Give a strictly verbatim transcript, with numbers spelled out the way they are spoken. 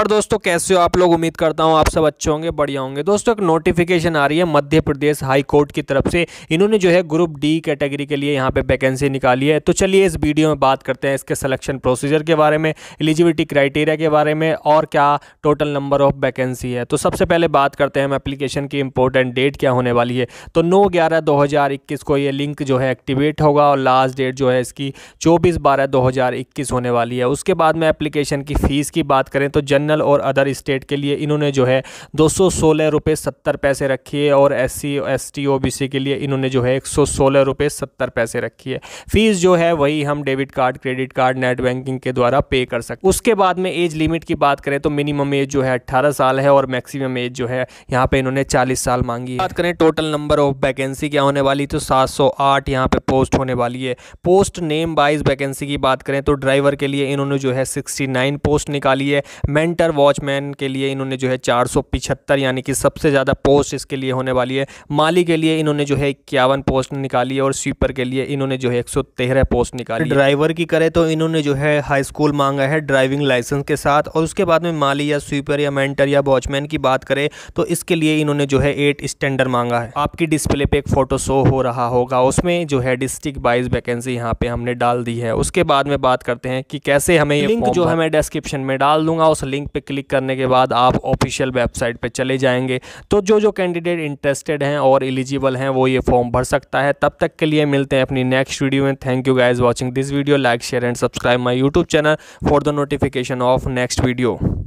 और दोस्तों कैसे हो आप लोग, उम्मीद करता हूं आप सब अच्छे होंगे, बढ़िया होंगे। दोस्तों एक नोटिफिकेशन आ रही है मध्य प्रदेश हाई कोर्ट की तरफ से। इन्होंने जो है ग्रुप डी कैटेगरी के लिए यहां पे वैकेंसी निकाली है। तो चलिए इस वीडियो में बात करते हैं इसके सिलेक्शन प्रोसीजर के बारे में, एलिजिबिलिटी क्राइटेरिया के बारे में और क्या टोटल नंबर ऑफ वैकेंसी है। तो सबसे पहले बात करते हैं हम एप्लीकेशन की इंपॉर्टेंट डेट क्या होने वाली है। तो नौ ग्यारह दो हज़ार इक्कीस को ये लिंक जो है एक्टिवेट होगा और लास्ट डेट जो है इसकी चौबीस बारह दो हज़ार इक्कीस होने वाली है। उसके बाद में एप्लीकेशन की फ़ीस की बात करें तो जनरल और अदर स्टेट के लिए इन्होंने जो है दो सौ सोलह रुपये सत्तर पैसे रखी है और S C S T O B C के लिए इन्होंने जो है एक सौ सोलह रुपये सत्तर पैसे रखी है। फीस जो है वही हम debit card, credit card, net banking के द्वारा पे कर सकते। उसके बाद में एज लिमिट की बात करें तो मिनिमम एज जो है अट्ठारह साल है और मैक्सिमम एज जो है यहाँ पे इन्होंने चालीस साल मांगी है। बात करें टोटल नंबर ऑफ वैकेंसी क्या होने वाली तो सात सौ आठ यहाँ पे पोस्ट होने वाली है। पोस्ट नेम वाइज वैकेंसी की बात करें तो ड्राइवर के लिए इन्होंने जो है सिक्सटी नाइन पोस्ट निकाली है। मेंटर वॉचमैन के लिए इन्होंने जो है चार सौ पिछहत्तर यानी कि सबसे ज़्यादा पोस्ट इसके लिए होने वाली है। माली के लिए इन्होंने जो है इक्यावन पोस्ट निकाली है और स्वीपर के लिए इन्होंने जो है एक सौ तेरह पोस्ट निकाली। ड्राइवर की करें तो इन्होंने जो है हाई स्कूल मांगा है ड्राइविंग लाइसेंस के साथ। और उसके बाद में माली या स्वीपर या मेंटर या वॉचमैन की बात करें तो इसके लिए इन्होंने जो है एट स्टैंडर्ड मांगा है। आपकी डिस्प्ले पर एक फ़ोटो शो हो रहा होगा, उसमें जो है डिस्ट्रिक्ट वाइज वैकेंसी यहाँ पर हमने डाल दी है। उसके बाद में बात करते हैं कि कैसे हमें, लिंक जो है मैं डिस्क्रिप्शन में डाल दूंगा, उस लिंक पे क्लिक करने के बाद आप ऑफिशियल वेबसाइट पे चले जाएंगे। तो जो जो कैंडिडेट इंटरेस्टेड हैं और एलिजिबल हैं वो ये फॉर्म भर सकता है। तब तक के लिए मिलते हैं अपनी नेक्स्ट वीडियो में। Thank you guys watching this video. Like, share and subscribe my YouTube channel for the notification of next video.